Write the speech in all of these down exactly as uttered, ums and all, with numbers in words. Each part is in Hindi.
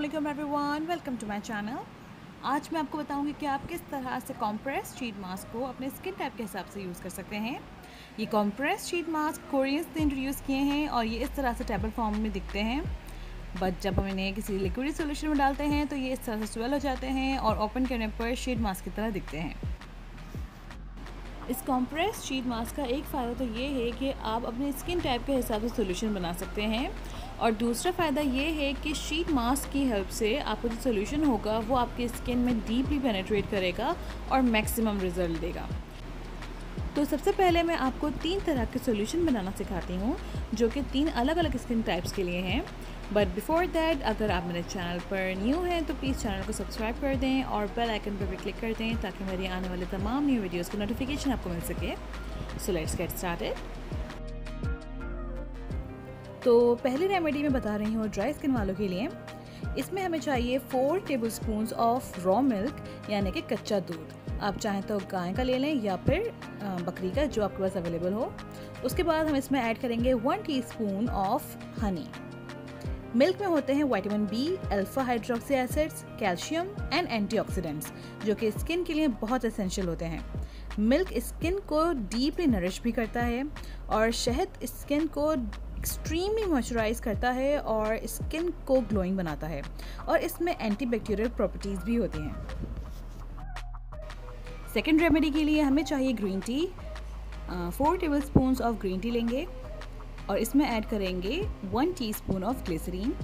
अस्सलाम वालेकुम everyone, welcome to my channel. आज मैं आपको बताऊंगी कि आप किस तरह से कॉम्प्रेस शीट मास्क को अपने स्किन टाइप के हिसाब से यूज़ कर सकते हैं। ये कॉम्प्रेस शीट मास्क कोरियंस ने इंट्रोड्यूस किए हैं और ये इस तरह से टेबल फॉर्म में दिखते हैं, बट जब हम इन्हें किसी लिक्विड सोल्यूशन में डालते हैं तो ये इस तरह से स्वेल हो जाते हैं और ओपन करने पर शीट मास्क की तरह दिखते हैं। इस कॉम्प्रेस शीट मास्क का एक फ़ायदा तो ये है कि आप अपने स्किन टाइप के हिसाब से सोल्यूशन बना सकते हैं, और दूसरा फ़ायदा ये है कि शीट मास्क की हेल्प से आपको जो सोल्यूशन होगा वो आपके स्किन में डीपली पेनिट्रेट करेगा और मैक्सिमम रिजल्ट देगा। तो सबसे पहले मैं आपको तीन तरह के सोल्यूशन बनाना सिखाती हूँ, जो कि तीन अलग अलग स्किन टाइप्स के लिए हैं। बट बिफोर दैट, अगर आप मेरे चैनल पर न्यू हैं तो प्लीज़ चैनल को सब्सक्राइब कर दें और बेल आइकन पर भी क्लिक कर दें ताकि मेरी आने वाले तमाम न्यू वीडियोज़ की नोटिफिकेशन आपको मिल सके। So let's get started. तो पहली रेमेडी मैं बता रही हूँ ड्राई स्किन वालों के लिए। इसमें हमें चाहिए four tablespoons of raw milk यानी कि कच्चा दूध। आप चाहें तो गाय का ले लें या फिर बकरी का, जो आपके पास अवेलेबल हो। उसके बाद हम इसमें ऐड करेंगे one teaspoon of honey. Milk में होते हैं vitamin B, alpha hydroxy acids, calcium and antioxidants, जो कि स्किन के लिए बहुत एसेंशियल होते हैं। मिल्क स्किन को डीपली नरिश भी करता है और शहद स्किन को एक्सट्रीमली मॉइस्चराइज करता है और स्किन को ग्लोइंग बनाता है, और इसमें एंटीबैक्टीरियल प्रॉपर्टीज़ भी होती हैं। सेकेंड रेमेडी के लिए हमें चाहिए green tea. Four tablespoons of green tea लेंगे और इसमें ऐड करेंगे one teaspoon of glycerine.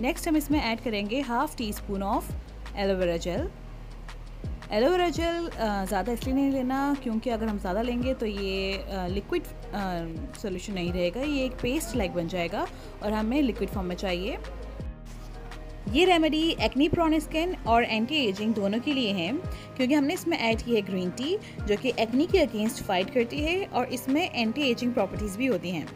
Next हम इसमें ऐड करेंगे half teaspoon of aloe vera gel. Aloe vera gel ज़्यादा इसलिए नहीं लेना क्योंकि अगर हम ज़्यादा लेंगे तो ये लिक्विड सॉल्यूशन नहीं रहेगा, ये एक पेस्ट लाइक बन जाएगा और हमें लिक्विड फॉर्म में चाहिए। ये रेमेडी एक्ने प्रोन स्किन और एंटी एजिंग दोनों के लिए है, क्योंकि हमने इसमें ऐड की है ग्रीन टी जो कि एक्ने के अगेंस्ट फाइट करती है और इसमें एंटी एजिंग प्रॉपर्टीज़ भी होती हैं।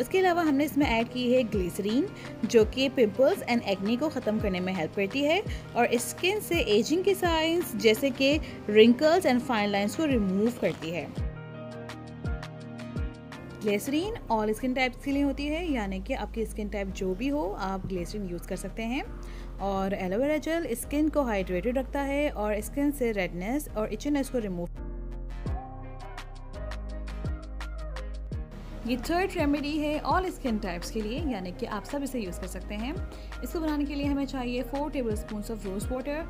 उसके अलावा हमने इसमें ऐड की है ग्लिसरीन, जो कि पिंपल्स एंड एक्ने को ख़त्म करने में हेल्प करती है और स्किन से एजिंग के साइंस जैसे कि रिंकल्स एंड फाइन लाइंस को रिमूव करती है। ग्लिसरीन ऑल स्किन टाइप्स के लिए होती है, यानी कि आपकी स्किन टाइप जो भी हो आप ग्लिसरीन यूज़ कर सकते हैं। और एलोवेरा जेल स्किन को हाइड्रेटेड रखता है और स्किन से रेडनेस और इचनेस को रिमूव। ये थर्ड रेमेडी है ऑल स्किन टाइप्स के लिए, यानी कि आप सब इसे यूज़ कर सकते हैं। इसको बनाने के लिए हमें चाहिए four tablespoons of rose water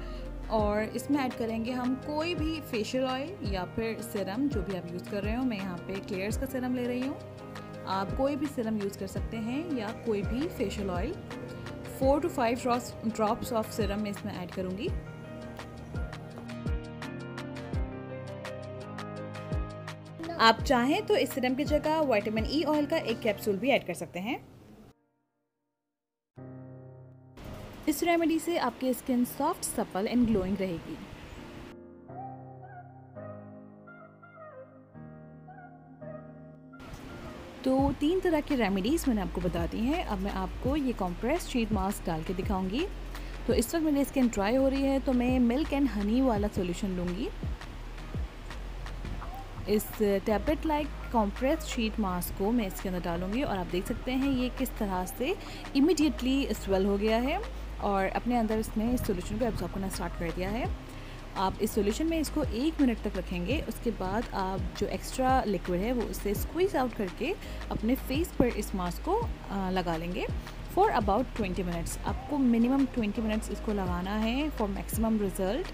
और इसमें ऐड करेंगे हम कोई भी फेशियल ऑयल या फिर सीरम, जो भी आप यूज़ कर रहे हो। मैं यहाँ पे क्लेयर्स का सीरम ले रही हूँ, आप कोई भी सीरम यूज़ कर सकते हैं या कोई भी facial oil. Four to five drops of serum मैं इसमें ऐड करूँगी। आप चाहें तो इस सीरम की जगह विटामिन ई ऑयल का एक कैप्सूल भी ऐड कर सकते हैं। इस रेमेडी से आपकी skin soft, supple and glowing रहेगी। तो तीन तरह की रेमेडीज मैंने आपको बता दी हैं। अब मैं आपको ये कॉम्प्रेस शीट मास्क डाल के दिखाऊंगी। तो इस वक्त मेरी स्किन ड्राई हो रही है तो मैं मिल्क एंड हनी वाला सोल्यूशन लूँगी। इस tablet like compress sheet mask को मैं इसके अंदर डालूंगी और आप देख सकते हैं ये किस तरह से इमीडिएटली स्वेल हो गया है और अपने अंदर इसने इस सोल्यूशन को एब्जॉर्ब करना स्टार्ट कर दिया है। आप इस सोल्यूशन में इसको एक मिनट तक रखेंगे, उसके बाद आप जो एक्स्ट्रा लिक्विड है वो उससे स्क्वीज़ आउट करके अपने फेस पर इस मास्क को लगा लेंगे फॉर अबाउट ट्वेंटी मिनट्स। आपको मिनिमम ट्वेंटी मिनट्स इसको लगाना है for maximum result.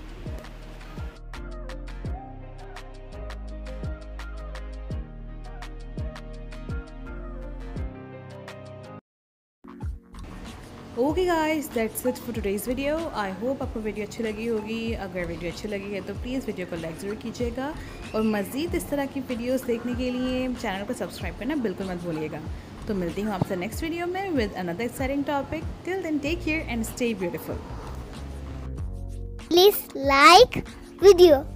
Okay guys, that's it for today's video. I hope आपको वीडियो अच्छी लगी होगी। अगर वीडियो अच्छी लगी है तो प्लीज़ वीडियो को लाइक ज़रूर कीजिएगा और मज़ीद इस तरह की वीडियोस देखने के लिए चैनल को सब्सक्राइब करना बिल्कुल मत भूलिएगा। तो मिलती हूँ आपसे नेक्स्ट वीडियो में with another exciting topic. Till then take care and stay beautiful. Please like video.